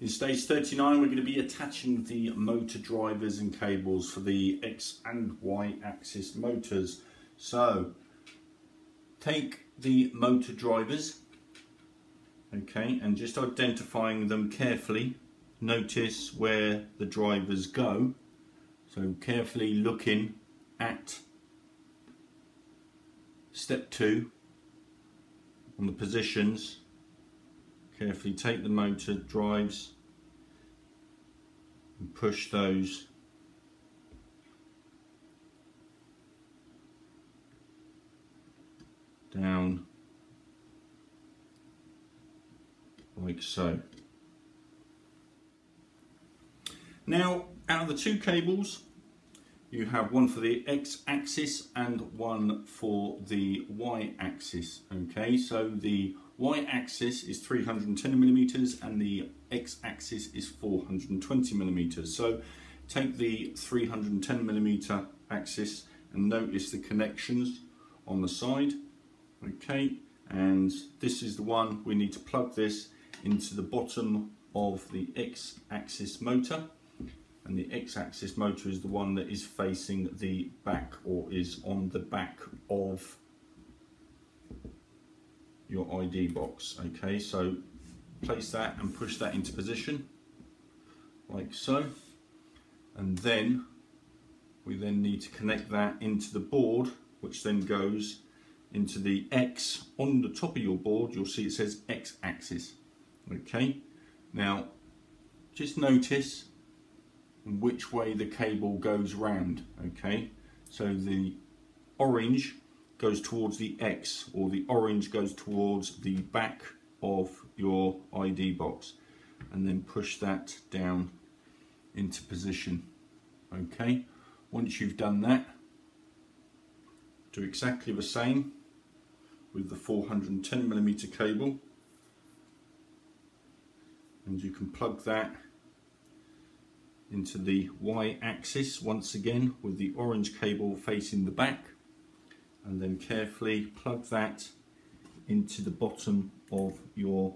In stage 39, we're going to be attaching the motor drivers and cables for the X and Y axis motors. So take the motor drivers, okay, and just identifying them carefully. Notice where the drivers go. So carefully looking at step 2 on the positions. Carefully take the motor drives and push those down like so. Now, out of the two cables, you have one for the x-axis and one for the y-axis. Okay, so the y-axis is 310 millimeters and the x-axis is 420 millimeters. So take the 310 millimeter axis and notice the connections on the side. Okay, and this is the one we need to plug this into the bottom of the x-axis motor, and the x-axis motor is the one that is facing the back, or is on the back of your ID box. Okay, so place that and push that into position like so, and then we then need to connect that into the board, which then goes into the X. On the top of your board you'll see it says X-axis. Okay, now just notice which way the cable goes round. Okay, so the orange goes towards the X, or the orange goes towards the back of your ID box, and then push that down into position. Okay, once you've done that, do exactly the same with the 410 millimeter cable, and you can plug that into the y-axis once again with the orange cable facing the back, and then carefully plug that into the bottom of your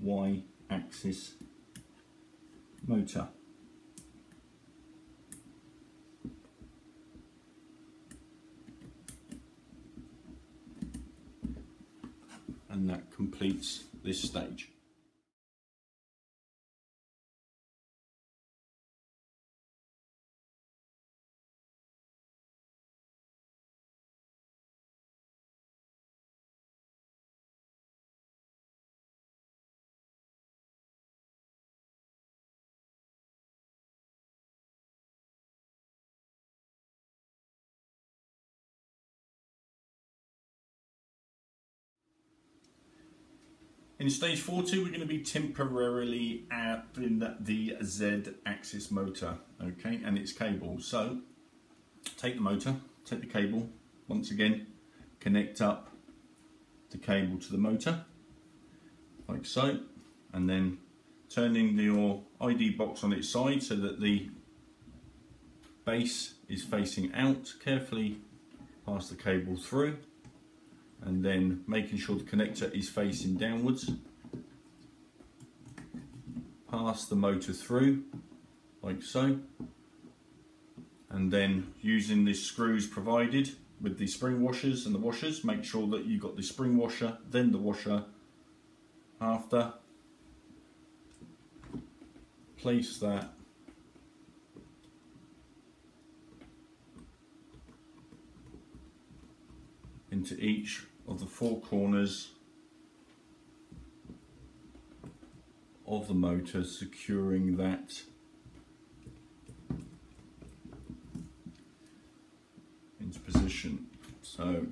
y-axis motor. And that completes this stage. In stage 40, we're going to be temporarily adding the Z-axis motor, okay, and its cable. So take the motor, take the cable, once again, connect up the cable to the motor, like so, and then turning your ID box on its side so that the base is facing out. Carefully pass the cable through, and then making sure the connector is facing downwards, pass the motor through like so, and then using the screws provided with the spring washers and the washers, make sure that you've got the spring washer then the washer after. Place that into each of the four corners of the motor, securing that into position. So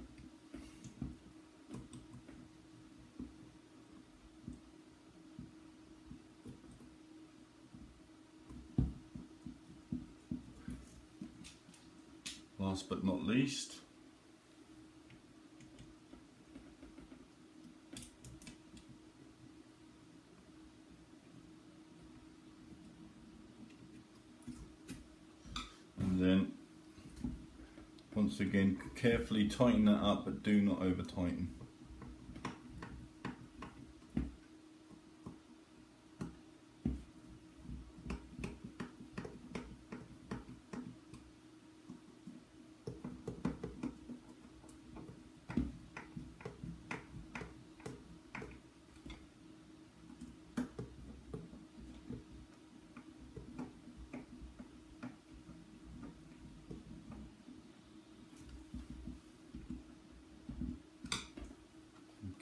last but not least, once again, carefully tighten that up, but do not over tighten.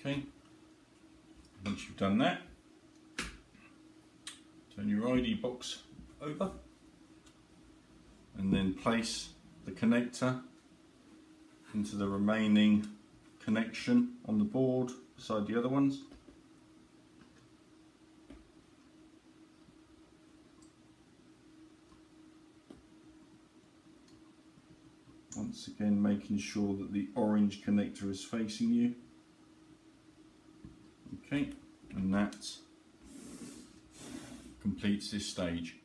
Okay, once you've done that, turn your iDbox over and then place the connector into the remaining connection on the board beside the other ones. Once again, making sure that the orange connector is facing you. Okay, and that completes this stage.